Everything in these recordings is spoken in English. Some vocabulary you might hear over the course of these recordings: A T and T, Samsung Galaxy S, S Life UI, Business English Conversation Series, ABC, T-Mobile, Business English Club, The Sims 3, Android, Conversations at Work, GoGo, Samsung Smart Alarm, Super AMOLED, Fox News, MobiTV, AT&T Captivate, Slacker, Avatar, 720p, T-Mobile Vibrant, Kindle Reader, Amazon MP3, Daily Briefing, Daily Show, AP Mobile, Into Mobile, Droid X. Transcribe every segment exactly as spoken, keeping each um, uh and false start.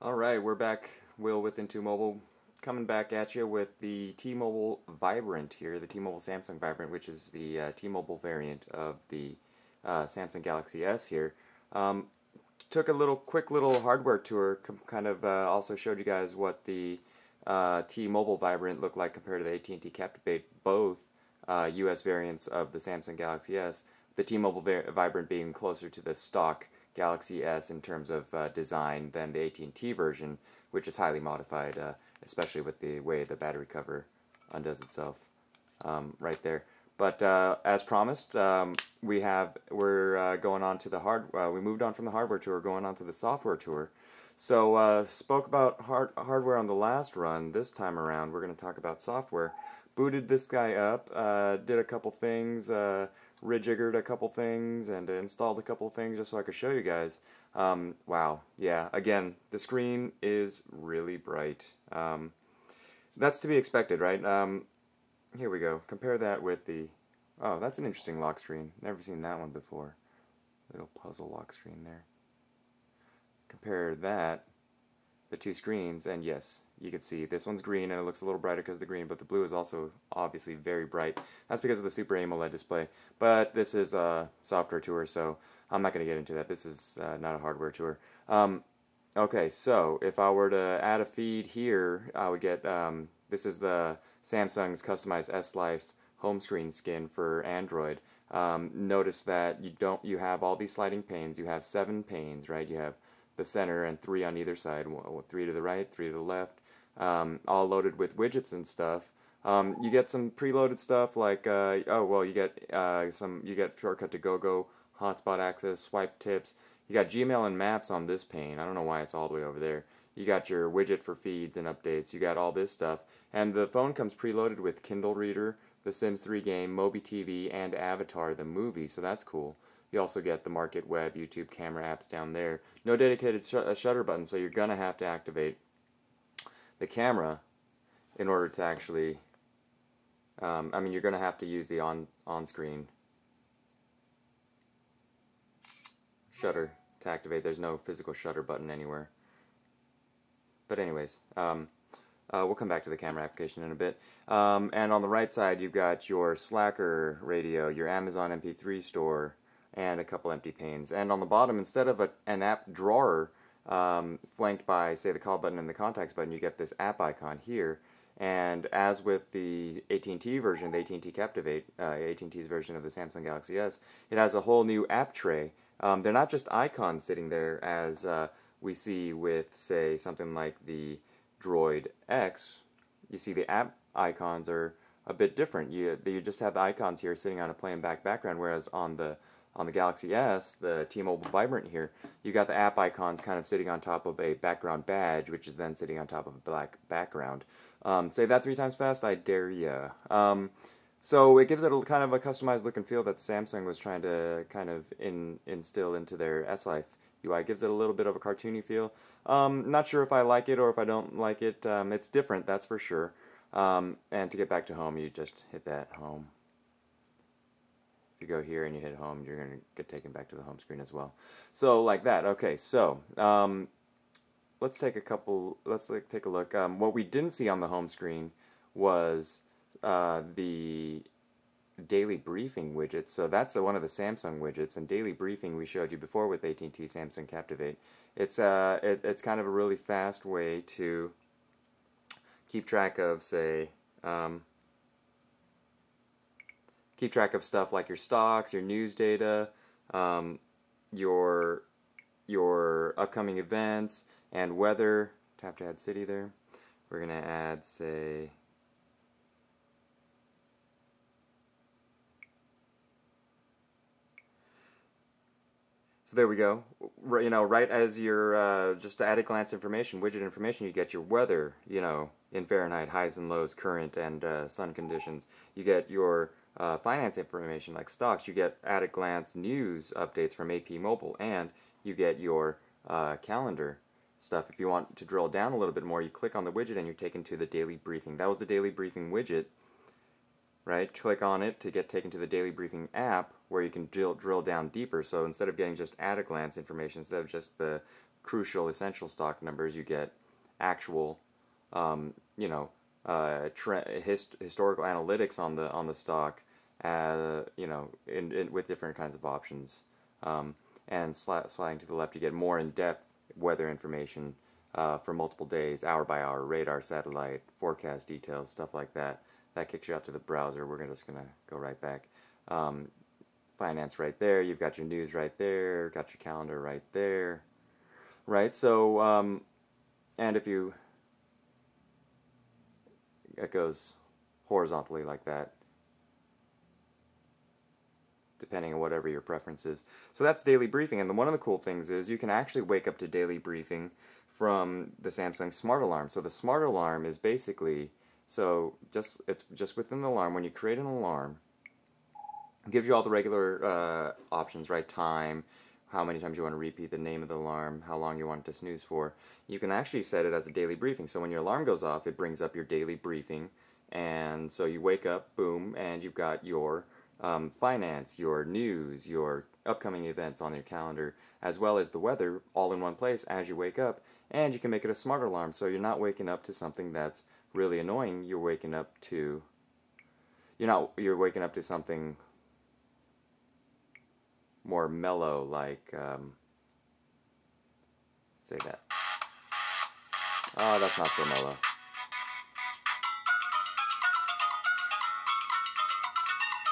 Alright, we're back, Will, with Into Mobile, coming back at you with the T-Mobile Vibrant here, the T-Mobile Samsung Vibrant, which is the uh, T-Mobile variant of the uh, Samsung Galaxy S here. Um, took a little quick little hardware tour, kind of uh, also showed you guys what the uh, T-Mobile Vibrant looked like compared to the A T and T Captivate, both uh, U S variants of the Samsung Galaxy S, the T-Mobile Vibrant being closer to the stock Galaxy S in terms of uh, design than the A T and T version, which is highly modified, uh, especially with the way the battery cover undoes itself um, right there. But uh, as promised, um, we have we're uh, going on to the hard. Uh, we moved on from the hardware tour, going on to the software tour. So uh, spoke about hard hardware on the last run. This time around, we're going to talk about software. Booted this guy up, uh, did a couple things. Uh, rejiggered a couple things and installed a couple things just so I could show you guys. Um, wow, yeah, again, the screen is really bright. Um, that's to be expected, right? Um, here we go. Compare that with the... Oh, that's an interesting lock screen. Never seen that one before. Little puzzle lock screen there. Compare that, the two screens, and yes, you can see this one's green and it looks a little brighter because of the green, but the blue is also obviously very bright. That's because of the Super AMOLED display, but this is a software tour, so I'm not going to get into that. This is uh, not a hardware tour. Um, okay, so if I were to add a feed here, I would get, um, this is the Samsung's customized S Life home screen skin for Android. Um, notice that you don't, you have all these sliding panes. You have seven panes, right? You have the center and three on either side, three to the right, three to the left, um, all loaded with widgets and stuff. Um, you get some preloaded stuff like uh, oh well, you get uh, some you get shortcut to GoGo, hotspot access, swipe tips. You got Gmail and Maps on this pane. I don't know why it's all the way over there. You got your widget for feeds and updates. You got all this stuff, and the phone comes preloaded with Kindle Reader, The Sims three game, MobiTV, and Avatar the movie. So that's cool. You also get the Market, Web, YouTube, camera apps down there. No dedicated sh uh, shutter button, so you're going to have to activate the camera in order to actually... Um, I mean, you're going to have to use the on, on-screen shutter to activate. There's no physical shutter button anywhere. But anyways, um, uh, we'll come back to the camera application in a bit. Um, and on the right side, you've got your Slacker radio, your Amazon M P three store, and a couple empty panes. And on the bottom, instead of a, an app drawer um, flanked by, say, the call button and the contacts button, you get this app icon here. And as with the A T and T version, the A T and T Captivate, uh, A T and T's version of the Samsung Galaxy S, it has a whole new app tray. Um, they're not just icons sitting there as uh, we see with, say, something like the Droid X. You see the app icons are a bit different. You, you just have the icons here sitting on a plain back background, whereas on the On the Galaxy S, the T-Mobile Vibrant here, you got the app icons kind of sitting on top of a background badge, which is then sitting on top of a black background. Um, say that three times fast, I dare ya. Um, so it gives it a kind of a customized look and feel that Samsung was trying to kind of in, instill into their S Life U I. It gives it a little bit of a cartoony feel. Um, not sure if I like it or if I don't like it. Um, it's different, that's for sure. Um, and to get back to home, you just hit that home. If you go here and you hit home, you're going to get taken back to the home screen as well. So like that. Okay, so um, let's take a couple, let's like, take a look. Um, what we didn't see on the home screen was uh, the Daily Briefing widget. So that's the, one of the Samsung widgets, and Daily Briefing we showed you before with A T and T Samsung Captivate. It's, uh, it, it's kind of a really fast way to keep track of, say, um, keep track of stuff like your stocks, your news data, um, your your upcoming events, and weather. Tap to add city there. We're going to add, say, so there we go. R you know, right as your uh, just at a glance information, widget information, you get your weather, you know, in Fahrenheit, highs and lows, current and uh, sun conditions. You get your Uh, finance information like stocks, you get at a glance news updates from A P Mobile, and you get your uh, calendar stuff. If you want to drill down a little bit more, you click on the widget and you're taken to the Daily Briefing. That was the Daily Briefing widget, right? Click on it to get taken to the Daily Briefing app where you can drill, drill down deeper. So instead of getting just at a glance information, instead of just the crucial essential stock numbers, you get actual, um, you know, uh, trend, hist historical analytics on the on the stock, uh, you know, in, in, with different kinds of options. Um, and sli sliding to the left, you get more in-depth weather information uh, for multiple days, hour by hour, radar, satellite, forecast details, stuff like that. That kicks you out to the browser. We're just gonna go right back. Um, finance right there. You've got your news right there. Got your calendar right there. Right. So, um, and if you, it goes horizontally like that, depending on whatever your preference is. So that's Daily Briefing, and the, one of the cool things is you can actually wake up to Daily Briefing from the Samsung Smart Alarm. So the Smart Alarm is basically, so just it's just within the alarm, when you create an alarm, it gives you all the regular uh, options, right? Time, how many times you want to repeat the name of the alarm, how long you want it to snooze for. You can actually set it as a daily briefing, so when your alarm goes off, it brings up your daily briefing, and so you wake up, boom, and you've got your Um, finance, your news, your upcoming events on your calendar, as well as the weather, all in one place as you wake up. And you can make it a smart alarm, so you're not waking up to something that's really annoying. You're waking up to you're not you're waking up to something more mellow, like um, say that. Oh, that's not so mellow.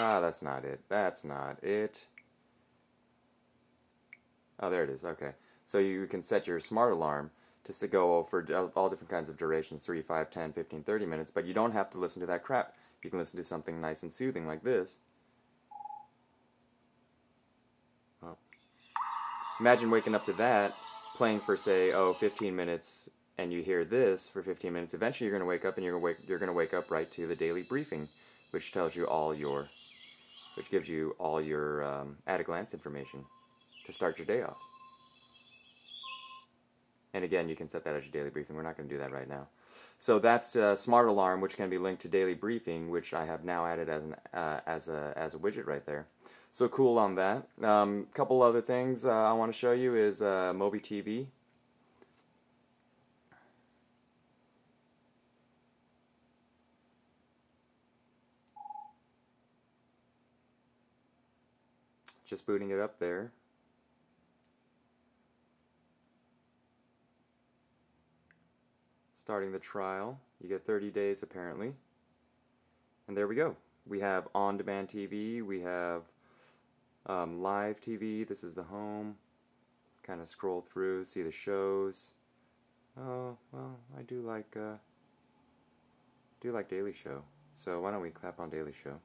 Ah, that's not it. That's not it. Oh, there it is. Okay. So you can set your smart alarm to go for all different kinds of durations, three, five, ten, fifteen, thirty minutes, but you don't have to listen to that crap. You can listen to something nice and soothing like this. Oh. Imagine waking up to that, playing for, say, oh, fifteen minutes, and you hear this for fifteen minutes. Eventually you're going to wake up, and you're going to wake, you're going to wake up right to the daily briefing, which tells you all your, which gives you all your um, at-a-glance information to start your day off. And again, you can set that as your daily briefing. We're not going to do that right now. So that's uh, Smart Alarm, which can be linked to Daily Briefing, which I have now added as an uh, as a as a widget right there. So cool on that. A um, couple other things uh, I want to show you is uh, MobiTV. Just booting it up there. Starting the trial. You get thirty days apparently. And there we go. We have on-demand T V. We have um, live T V. This is the home. Kind of scroll through, see the shows. Oh, well, I do like uh, do like Daily Show. So why don't we clap on Daily Show?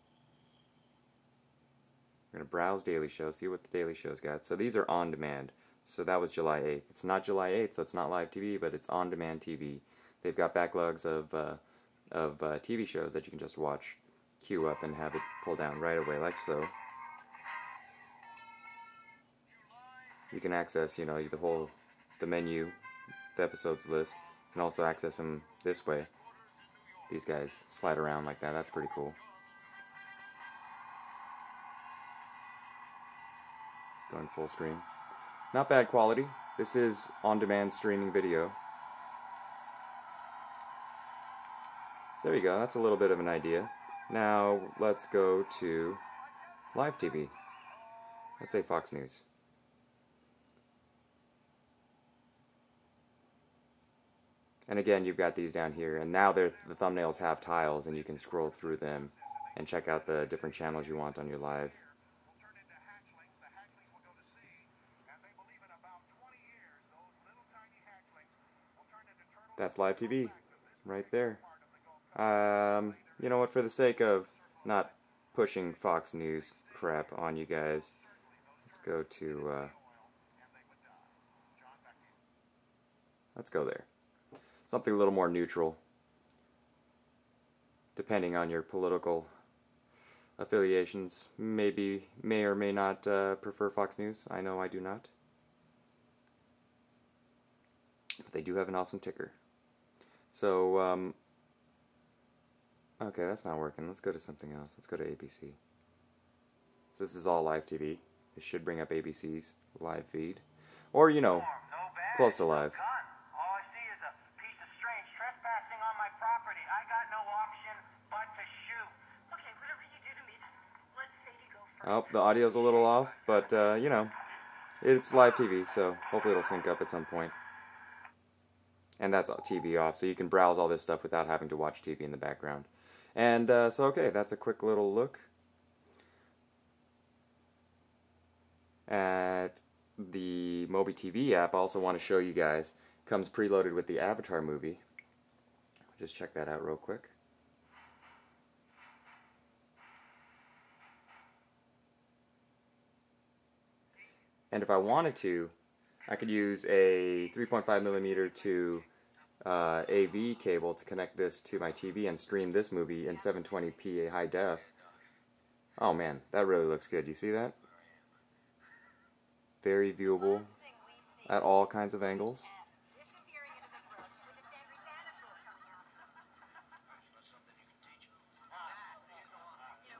We're going to browse Daily Show, see what the Daily Show's got. So these are on demand. So that was July eighth. It's not July eighth, so it's not live T V, but it's on demand T V. They've got backlogs of, uh, of uh, T V shows that you can just watch, queue up, and have it pull down right away, like so. You can access, you know, the whole, the menu, the episodes list. You can also access them this way. These guys slide around like that. That's pretty cool. Going full screen. Not bad quality. This is on-demand streaming video. So there you go. That's a little bit of an idea. Now let's go to live T V. Let's say Fox News. And again, you've got these down here, and now they're, the thumbnails have tiles, and you can scroll through them and check out the different channels you want on your live. That's live T V, right there. Um, you know what, for the sake of not pushing Fox News crap on you guys, let's go to, uh, let's go there. Something a little more neutral, depending on your political affiliations. Maybe, may or may not uh, prefer Fox News. I know I do not. But they do have an awesome ticker. So, um, okay, that's not working. Let's go to something else. Let's go to A B C. So this is all live T V. It should bring up A B C's live feed. Or, you know, Close to live. All I see is a piece of strange trespassing on my property. I got no option but to shoot. Okay, whatever you do to me, let's say you go first. Oh, the audio's a little off, but, uh, you know, it's live T V, so hopefully it'll sync up at some point. And that's T V off, so you can browse all this stuff without having to watch T V in the background. And uh, so, okay, that's a quick little look at the MobiTV app. I also want to show you guys, comes preloaded with the Avatar movie. Just check that out real quick. And if I wanted to, I could use a three point five millimeter to uh, A V cable to connect this to my T V and stream this movie in seven twenty p high def. Oh man, that really looks good. You see that? Very viewable at all kinds of angles.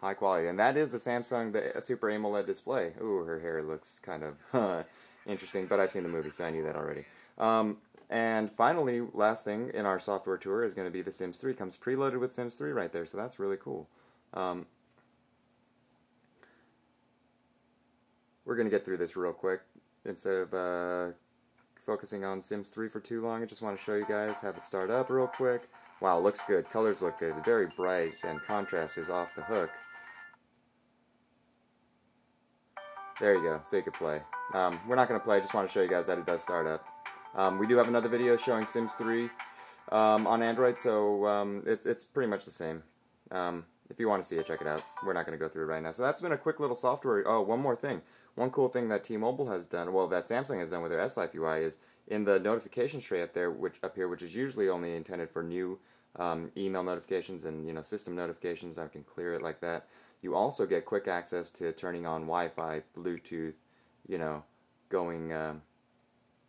High quality, and that is the Samsung the Super AMOLED display. Ooh, her hair looks kind of interesting, but I've seen the movie, so I knew that already. Um, and finally, last thing in our software tour is going to be The Sims three. Comes preloaded with Sims three right there, so that's really cool. Um, we're going to get through this real quick. Instead of uh, focusing on Sims three for too long, I just want to show you guys, have it start up real quick. Wow, looks good. Colors look good. Very bright, and contrast is off the hook. There you go, so you could play. Um, we're not going to play, I just want to show you guys that it does start up. Um, we do have another video showing Sims three um, on Android, so um, it's, it's pretty much the same. Um, if you want to see it, check it out. We're not going to go through it right now. So that's been a quick little software. Oh, one more thing. One cool thing that T-Mobile has done, well, that Samsung has done with their S Life U I is in the notification tray up there, which up here, which is usually only intended for new um, email notifications and you know system notifications. I can clear it like that. You also get quick access to turning on Wi-Fi, Bluetooth, you know, going, um,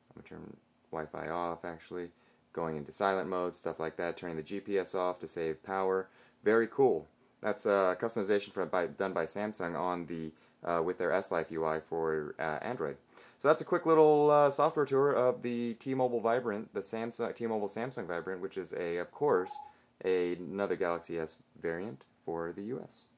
I'm going to turn Wi-Fi off actually, going into silent mode, stuff like that, turning the G P S off to save power. Very cool. That's uh, customization from, by, done by Samsung on the, uh, with their S Life U I for uh, Android. So that's a quick little uh, software tour of the T-Mobile Vibrant, the Samsung, T-Mobile Samsung Vibrant, which is a, of course, a, another Galaxy S variant for the U S